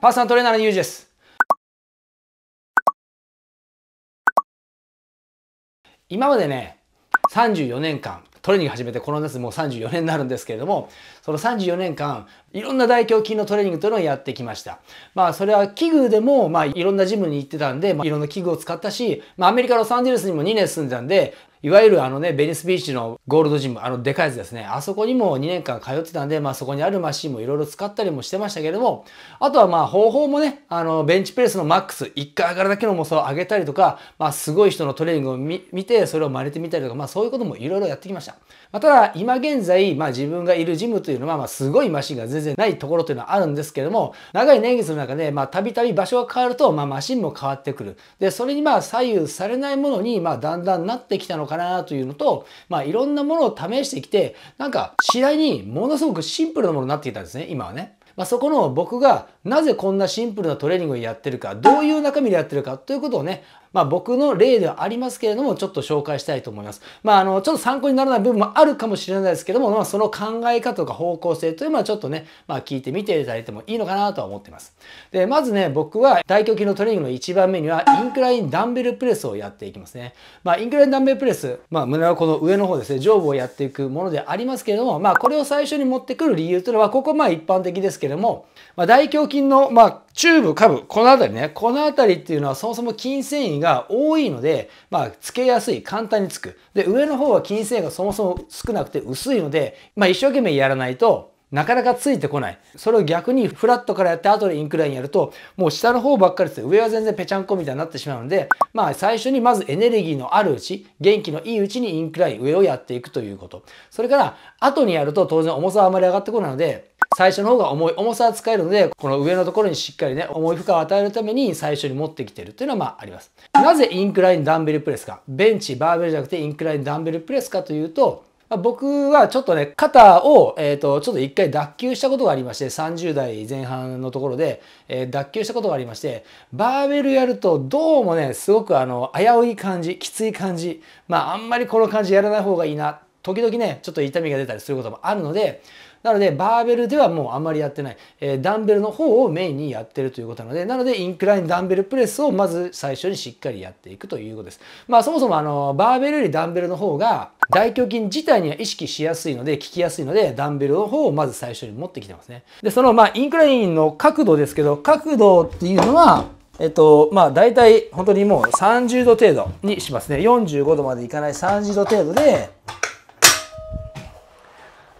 パーソナルトレーナーのゆうじです。今までね、34年間、トレーニング始めてこの夏もう34年になるんですけれども、その34年間、いろんな大胸筋のトレーニングというのをやってきました。まあそれは器具でも、いろんなジムに行ってたんで、いろんな器具を使ったし、アメリカロサンゼルスにも2年住んでたんで、いわゆるベニスビーチのゴールドジム、でかいやつですね。あそこにも2年間通ってたんで、そこにあるマシンもいろいろ使ったりもしてましたけれども、あとは方法もね、ベンチプレスのマックス、1回上がるだけの重さを上げたりとか、すごい人のトレーニングを見て、それを真似てみたりとか、そういうこともいろいろやってきました。ただ、今現在、自分がいるジムというのは、すごいマシンが全然ないところというのはあるんですけれども、長い年月の中で、たびたび場所が変わると、マシンも変わってくる。で、それに左右されないものに、だんだんなってきたのかなというのと、いろんなものを試してきて、なんか次第にものすごくシンプルなものになってきたんですね、今はね。そこの僕がなぜこんなシンプルなトレーニングをやってるか、どういう中身でやってるかということをね、僕の例ではありますけれども、ちょっと紹介したいと思います。ちょっと参考にならない部分もあるかもしれないですけども、その考え方とか方向性というのはちょっとね、聞いてみていただいてもいいのかなとは思っています。で、まずね、僕は大胸筋のトレーニングの1番目には、インクラインダンベルプレスをやっていきますね。インクラインダンベルプレス、胸のこの上の方ですね、上部をやっていくものでありますけれども、これを最初に持ってくる理由というのは、ここ一般的ですけれども、大胸筋の、中部、下部、この辺りね、この辺りっていうのはそもそも筋繊維が多いので、つけやすい、簡単につく。で、上の方は筋繊維がそもそも少なくて薄いので、一生懸命やらないと、なかなかついてこない。それを逆にフラットからやって、後でインクラインやると、もう下の方ばっかりです。上は全然ぺちゃんこみたいになってしまうので、最初にまずエネルギーのあるうち、元気のいいうちにインクライン、上をやっていくということ。それから、後にやると当然重さはあまり上がってこないので、最初の方が重い、重さは使えるので、この上のところにしっかりね、重い負荷を与えるために最初に持ってきてるというのはあります。なぜインクラインダンベルプレスか。ベンチ、バーベルじゃなくてインクラインダンベルプレスかというと、僕はちょっとね、肩を、ちょっと一回脱臼したことがありまして、30代前半のところで、脱臼したことがありまして、バーベルやるとどうもね、すごく危うい感じ、きつい感じ、あんまりこの感じやらない方がいいな。時々ね、ちょっと痛みが出たりすることもあるので、なので、バーベルではもうあんまりやってない。ダンベルの方をメインにやってるということなので、なので、インクラインダンベルプレスをまず最初にしっかりやっていくということです。そもそもバーベルよりダンベルの方が、大胸筋自体には意識しやすいので、効きやすいので、ダンベルの方をまず最初に持ってきてますね。で、その、インクラインの角度ですけど、角度っていうのは、大体、本当にもう30度程度にしますね。45度までいかない30度程度で、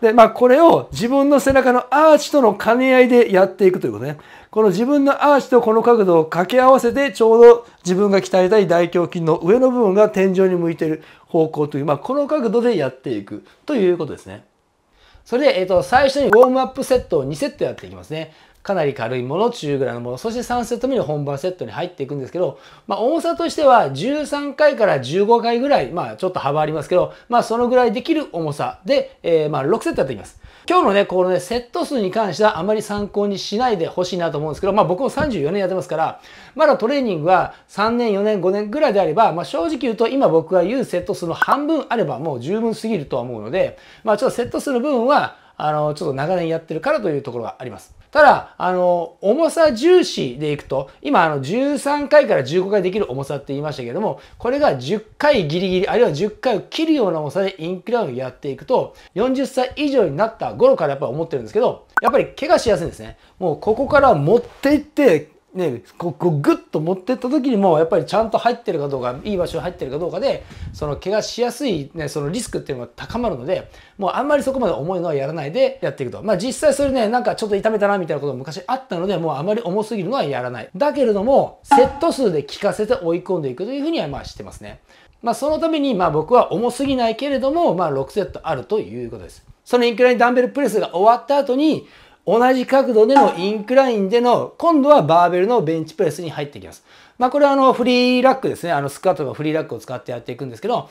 で、これを自分の背中のアーチとの兼ね合いでやっていくということね。この自分のアーチとこの角度を掛け合わせて、ちょうど自分が鍛えたい大胸筋の上の部分が天井に向いている方向という、この角度でやっていくということですね。それで、最初にウォームアップセットを2セットやっていきますね。かなり軽いもの、中ぐらいのもの、そして3セット目に本番セットに入っていくんですけど、重さとしては13回から15回ぐらい、ちょっと幅ありますけど、そのぐらいできる重さで、6セットやっていきます。今日のね、このね、セット数に関してはあまり参考にしないでほしいなと思うんですけど、僕も34年やってますから、まだトレーニングは3年、4年、5年ぐらいであれば、正直言うと今僕が言うセット数の半分あればもう十分すぎるとは思うので、ちょっとセット数の部分は、ちょっと長年やってるからというところがあります。ただ、重さ重視でいくと、今、13回から15回できる重さって言いましたけれども、これが10回ギリギリ、あるいは10回を切るような重さでインクラインをやっていくと、40歳以上になった頃からやっぱり思ってるんですけど、やっぱり怪我しやすいんですね。もうここから持っていって、ね、こうグッと持っていった時にもやっぱりちゃんと入ってるかどうか、いい場所に入ってるかどうかで、その怪我しやすい、ね、そのリスクっていうのが高まるので、もうあんまりそこまで重いのはやらないでやっていくと。実際それね、なんかちょっと痛めたなみたいなことも昔あったので、もうあまり重すぎるのはやらない。だけれども、セット数で効かせて追い込んでいくというふうにはしてますね。そのために僕は重すぎないけれども、6セットあるということです。そのインクラインダンベルプレスが終わった後に、同じ角度でのインクラインでの、今度はバーベルのベンチプレスに入っていきます。これはフリーラックですね。スクワットのフリーラックを使ってやっていくんですけど、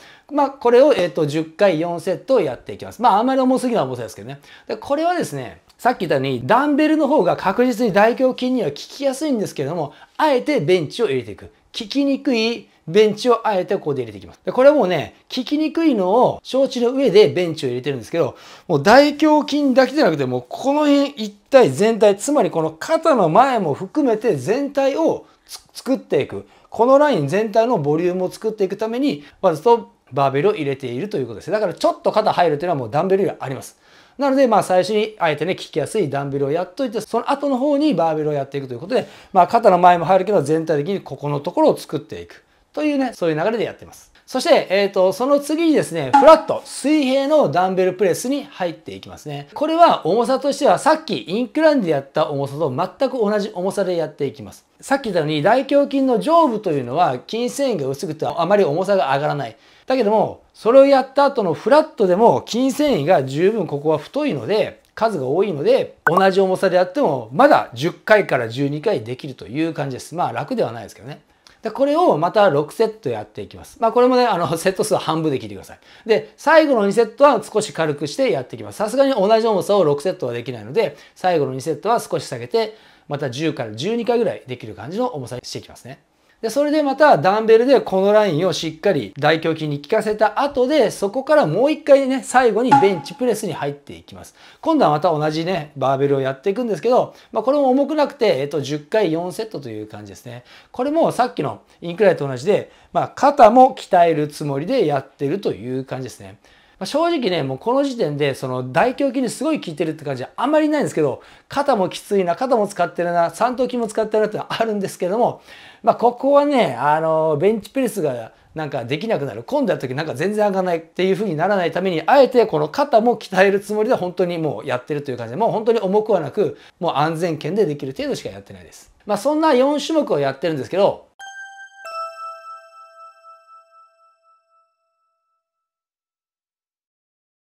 これを10回4セットやっていきます。あんまり重すぎない重さですけどね。で、これはですね、さっき言ったように、ダンベルの方が確実に大胸筋には効きやすいんですけれども、あえてベンチを入れていく。効聞きにくいベンチをあえてここで入れていきます。これはもうね、聞きにくいのを承知の上でベンチを入れてるんですけど、もう大胸筋だけじゃなくて、もうこの辺一体全体、つまりこの肩の前も含めて全体を作っていく。このライン全体のボリュームを作っていくために、わざとバーベルを入れているということです。だからちょっと肩入るというのはもうダンベルよりあります。なので、最初にあえてね、効きやすいダンベルをやっといて、その後の方にバーベルをやっていくということで、肩の前も入るけど、全体的にここのところを作っていく。というね、そういう流れでやってます。そして、その次にですね、フラット、水平のダンベルプレスに入っていきますね。これは重さとしては、さっきインクラインでやった重さと全く同じ重さでやっていきます。さっき言ったように、大胸筋の上部というのは、筋繊維が薄くてあまり重さが上がらない。だけども、それをやった後のフラットでも筋繊維が十分ここは太いので、数が多いので、同じ重さでやってもまだ10回から12回できるという感じです。楽ではないですけどね。で、これをまた6セットやっていきます。これもね、セット数は半分で切ってください。で、最後の2セットは少し軽くしてやっていきます。さすがに同じ重さを6セットはできないので、最後の2セットは少し下げて、また10から12回ぐらいできる感じの重さにしていきますね。で、それでまたダンベルでこのラインをしっかり大胸筋に効かせた後で、そこからもう一回ね、最後にベンチプレスに入っていきます。今度はまた同じね、バーベルをやっていくんですけど、これも重くなくて、10回4セットという感じですね。これもさっきのインクラインと同じで、肩も鍛えるつもりでやってるという感じですね。正直ね、もうこの時点で、その大胸筋にすごい効いてるって感じはあんまりないんですけど、肩もきついな、肩も使ってるな、三頭筋も使ってるなってのはあるんですけども、ここはね、ベンチプレスがなんかできなくなる。今度やった時なんか全然上がらないっていう風にならないために、あえてこの肩も鍛えるつもりで本当にもうやってるという感じで、もう本当に重くはなく、もう安全圏でできる程度しかやってないです。そんな4種目をやってるんですけど、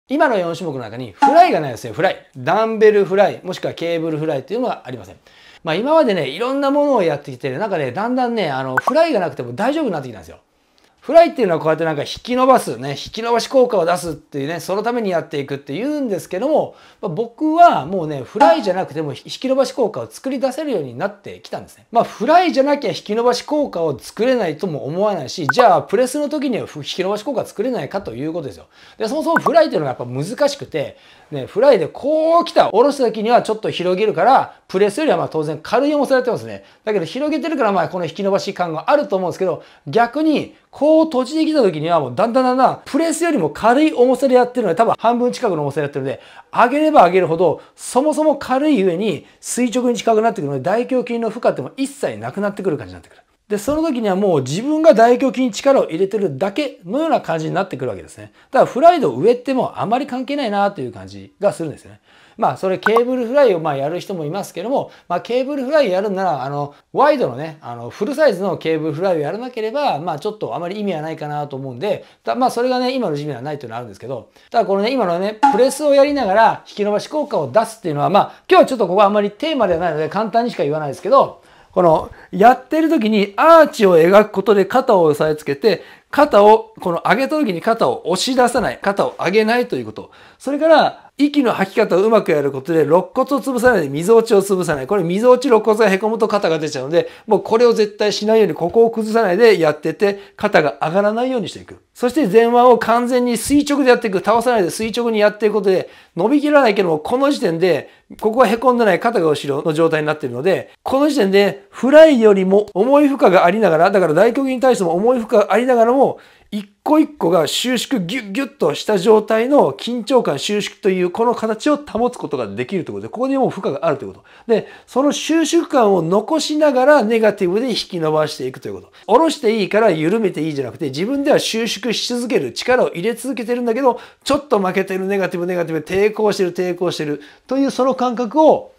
今の4種目の中にフライがないですね、フライ。ダンベルフライ、もしくはケーブルフライというのはありません。今までね、いろんなものをやってきて、なんかね、だんだんね、フライがなくても大丈夫になってきたんですよ。フライっていうのはこうやってなんか引き伸ばすね、引き伸ばし効果を出すっていうね、そのためにやっていくって言うんですけども、僕はもうね、フライじゃなくても引き伸ばし効果を作り出せるようになってきたんですね。フライじゃなきゃ引き伸ばし効果を作れないとも思わないし、じゃあプレスの時には引き伸ばし効果作れないかということですよ。で、そもそもフライっていうのがやっぱ難しくて、ね、フライでこう来た、下ろした時にはちょっと広げるから、プレスよりは当然軽い重さでやってますね。だけど広げてるからこの引き伸ばし感があると思うんですけど、逆に、こう閉じてきた時にはもうだんだんプレスよりも軽い重さでやってるので、多分半分近くの重さでやってるので、上げれば上げるほどそもそも軽い上に垂直に近くなってくるので、大胸筋の負荷っても一切なくなってくる感じになってくる。で、その時にはもう自分が大胸筋に力を入れてるだけのような感じになってくるわけですね。だからフライド上ってもうあまり関係ないなという感じがするんですよね。それケーブルフライをやる人もいますけども、ケーブルフライやるなら、ワイドのね、フルサイズのケーブルフライをやらなければ、ちょっとあまり意味はないかなと思うんで、それがね、今の時期にはないというのはあるんですけど、ただこのね、今のね、プレスをやりながら引き伸ばし効果を出すっていうのは、今日はちょっとここはあまりテーマではないので、簡単にしか言わないですけど、この、やってる時にアーチを描くことで肩を押さえつけて、肩を、この上げた時に肩を押し出さない、肩を上げないということ。それから、息の吐き方をうまくやることで、肋骨を潰さないで、溝落ちを潰さない。これ、溝落ち、肋骨が凹むと肩が出ちゃうので、もうこれを絶対しないように、ここを崩さないでやってて、肩が上がらないようにしていく。そして、前腕を完全に垂直でやっていく。倒さないで垂直にやっていくことで、伸びきらないけども、この時点で、ここは凹んでない、肩が後ろの状態になっているので、この時点で、フライよりも重い負荷がありながら、だから大胸筋に対しても重い負荷がありながらも、一個一個が収縮ギュッギュッとした状態の緊張感収縮というこの形を保つことができるということで、ここにもう負荷があるということ。で、その収縮感を残しながらネガティブで引き伸ばしていくということ。下ろしていいから緩めていいじゃなくて、自分では収縮し続ける、力を入れ続けてるんだけど、ちょっと負けてる、ネガティブ、抵抗してるというその感覚を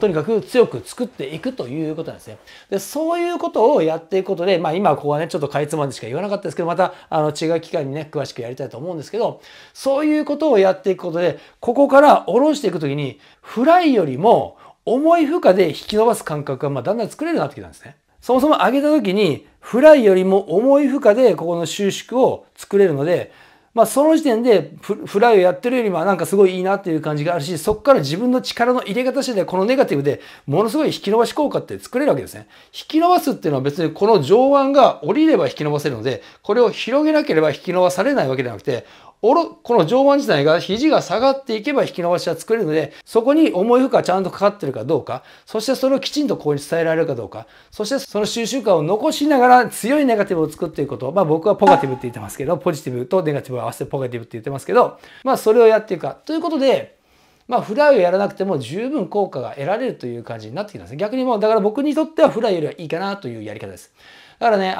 とにかく強く作っていくということなんですね。で、そういうことをやっていくことで、今はここはね、ちょっとかいつまんでしか言わなかったですけど、また違う機会にね、詳しくやりたいと思うんですけど、そういうことをやっていくことで、ここから下ろしていくときに、フライよりも重い負荷で引き伸ばす感覚がだんだん作れるようになってきたんですね。そもそも上げたときに、フライよりも重い負荷でここの収縮を作れるので、まあその時点でフライをやってるよりはなんかすごいいいなっていう感じがあるし、そこから自分の力の入れ方次第、このネガティブでものすごい引き伸ばし効果って作れるわけですね。引き伸ばすっていうのは別にこの上腕が下りれば引き伸ばせるので、これを広げなければ引き伸ばされないわけではなくて、この上腕自体が肘が下がっていけば引き伸ばしは作れるので、そこに重い負荷がちゃんとかかってるかどうか、そしてそれをきちんとここに伝えられるかどうか、そしてその収集感を残しながら強いネガティブを作っていくこと、まあ僕はポガティブって言ってますけど、ポジティブとネガティブを合わせてポガティブって言ってますけど、まあそれをやっていくか。ということで、まあフライをやらなくても十分効果が得られるという感じになってきたんですね。逆にもうだから僕にとってはフライよりはいいかなというやり方です。だからね、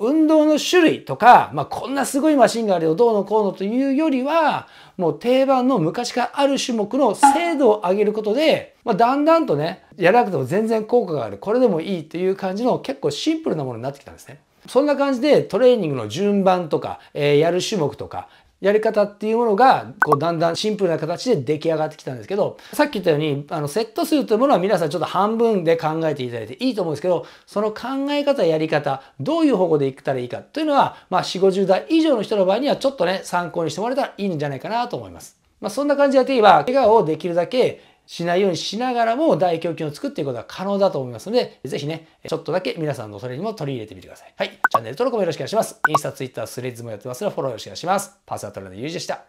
運動の種類とか、まあ、こんなすごいマシンがあるよ、どうのこうのというよりは、もう定番の昔からある種目の精度を上げることで、まあ、だんだんとね、やらなくても全然効果がある、これでもいいという感じの結構シンプルなものになってきたんですね。そんな感じでトレーニングの順番とか、やる種目とか、やり方っていうものが、こう、だんだんシンプルな形で出来上がってきたんですけど、さっき言ったように、セット数というものは皆さんちょっと半分で考えていただいていいと思うんですけど、その考え方、やり方、どういう方向でいったらいいかというのは、まあ、4、50代以上の人の場合にはちょっとね、参考にしてもらえたらいいんじゃないかなと思います。まあ、そんな感じでやっていけば、怪我をできるだけしないようにしながらも、大胸筋を作っていくことが可能だと思いますので、ぜひね、ちょっとだけ皆さんのトレーニングも取り入れてみてください。はい。チャンネル登録もよろしくお願いします。インスタ、ツイッター、スレッズもやってますので、フォローよろしくお願いします。パーソナルトレーナーのゆうじでした。